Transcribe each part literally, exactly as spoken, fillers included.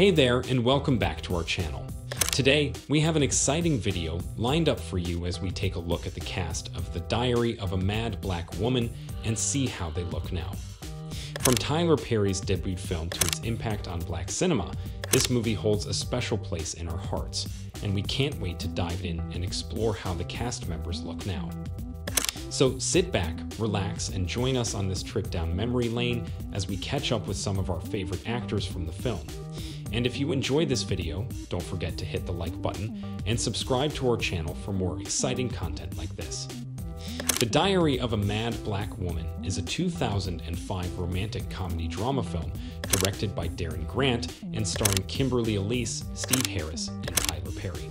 Hey there, and welcome back to our channel. Today, we have an exciting video lined up for you as we take a look at the cast of The Diary of a Mad Black Woman and see how they look now. From Tyler Perry's debut film to its impact on black cinema, this movie holds a special place in our hearts, and we can't wait to dive in and explore how the cast members look now. So sit back, relax, and join us on this trip down memory lane as we catch up with some of our favorite actors from the film. And if you enjoyed this video, don't forget to hit the like button and subscribe to our channel for more exciting content like this. The Diary of a Mad Black Woman is a two thousand five romantic comedy drama film directed by Darren Grant and starring Kimberly Elise, Steve Harris, and Tyler Perry.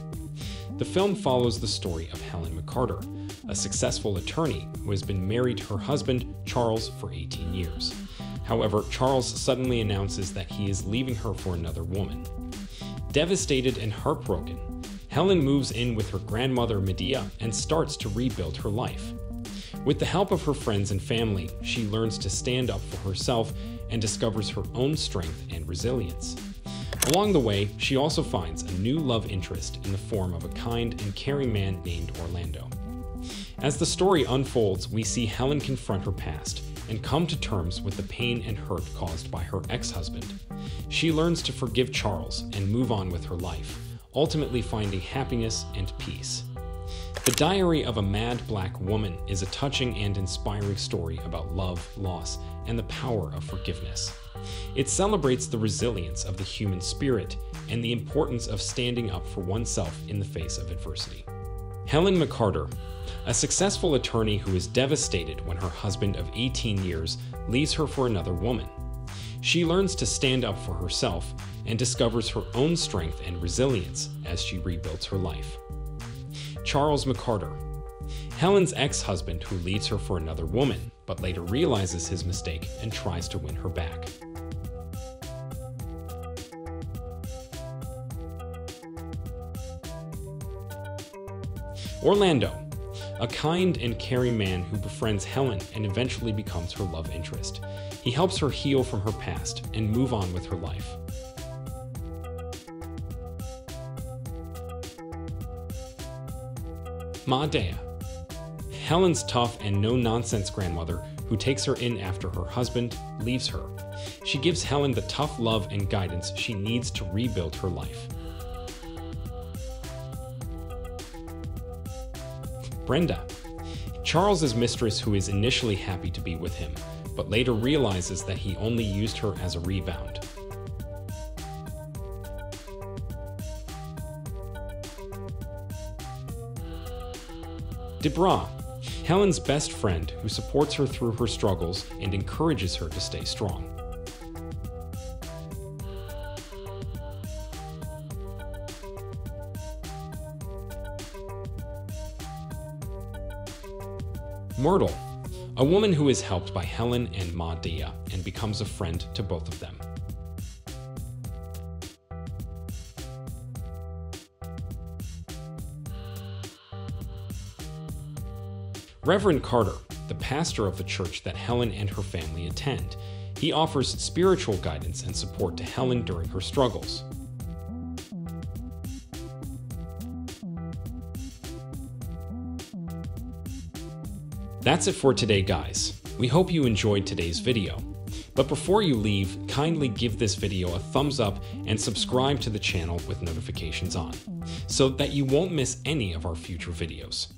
The film follows the story of Helen McCarter, a successful attorney who has been married to her husband, Charles, for eighteen years. However, Charles suddenly announces that he is leaving her for another woman. Devastated and heartbroken, Helen moves in with her grandmother, Madea, and starts to rebuild her life. With the help of her friends and family, she learns to stand up for herself and discovers her own strength and resilience. Along the way, she also finds a new love interest in the form of a kind and caring man named Orlando. As the story unfolds, we see Helen confront her past and come to terms with the pain and hurt caused by her ex-husband. She learns to forgive Charles and move on with her life, ultimately finding happiness and peace. The Diary of a Mad Black Woman is a touching and inspiring story about love, loss, and the power of forgiveness. It celebrates the resilience of the human spirit and the importance of standing up for oneself in the face of adversity. Helen McCarter, a successful attorney who is devastated when her husband of eighteen years leaves her for another woman. She learns to stand up for herself and discovers her own strength and resilience as she rebuilds her life. Charles McCarter, Helen's ex-husband who leaves her for another woman, but later realizes his mistake and tries to win her back. Orlando, a kind and caring man who befriends Helen and eventually becomes her love interest. He helps her heal from her past and move on with her life. Madea, Helen's tough and no-nonsense grandmother who takes her in after her husband leaves her. She gives Helen the tough love and guidance she needs to rebuild her life. Brenda, Charles's mistress who is initially happy to be with him, but later realizes that he only used her as a rebound. Debra, Helen's best friend who supports her through her struggles and encourages her to stay strong. Myrtle, a woman who is helped by Helen and Madea and becomes a friend to both of them. Reverend Carter, the pastor of the church that Helen and her family attend, he offers spiritual guidance and support to Helen during her struggles. That's it for today, guys. We hope you enjoyed today's video. But before you leave, kindly give this video a thumbs up and subscribe to the channel with notifications on, so that you won't miss any of our future videos.